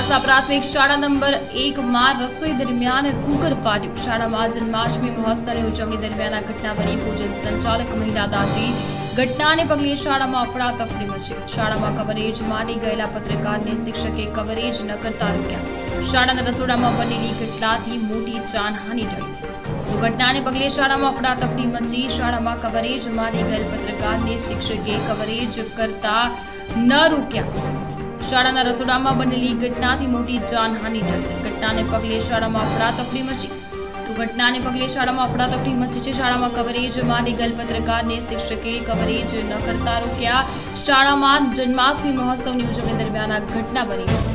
મોડાસા પ્રાથમિક શાળા નંબર 1 માં રસોઈ દરમિયાન કુકર ફાટ્યું. શાળામાં જન્માષ્ટમી મહોત્સવની ઉજવણી દરમિયાન આ ઘટના બની. ભોજન સંચાલક મહિલા દાજી ઘટનાને પગલે શાળામાં અફડાતફડી મચી. શાળામાં કવરેજ માટે ગયેલા પત્રકારને શિક્ષકે કવરેજ ન કરતા રોક્યા. શાળાના રસોડામાં બનેલી ઘટનાથી મોટી જાનહાની ટળી. ઘટનાને પગલે શાળામાં અફડાતફડી મચી. શાળામાં કવરેજ માટે ગયેલ પત્રકારને શિક્ષકે કવરેજ કરતા ન રોક્યા. શાળાના રસોડામાં બનેલી ઘટનાથી મોટી જાનહાની ટળી. ઘટનાને પગલે શાળામાં અફડાતફડી મચી. શાળામાં કવરેજ માટે ગયેલ પત્રકારને શિક્ષકે કવરેજ ન કરતા રોક્યા. શાળામાં જન્માષ્ટમી મહોત્સવની ઉજવણી દરમિયાન આ ઘટના બની.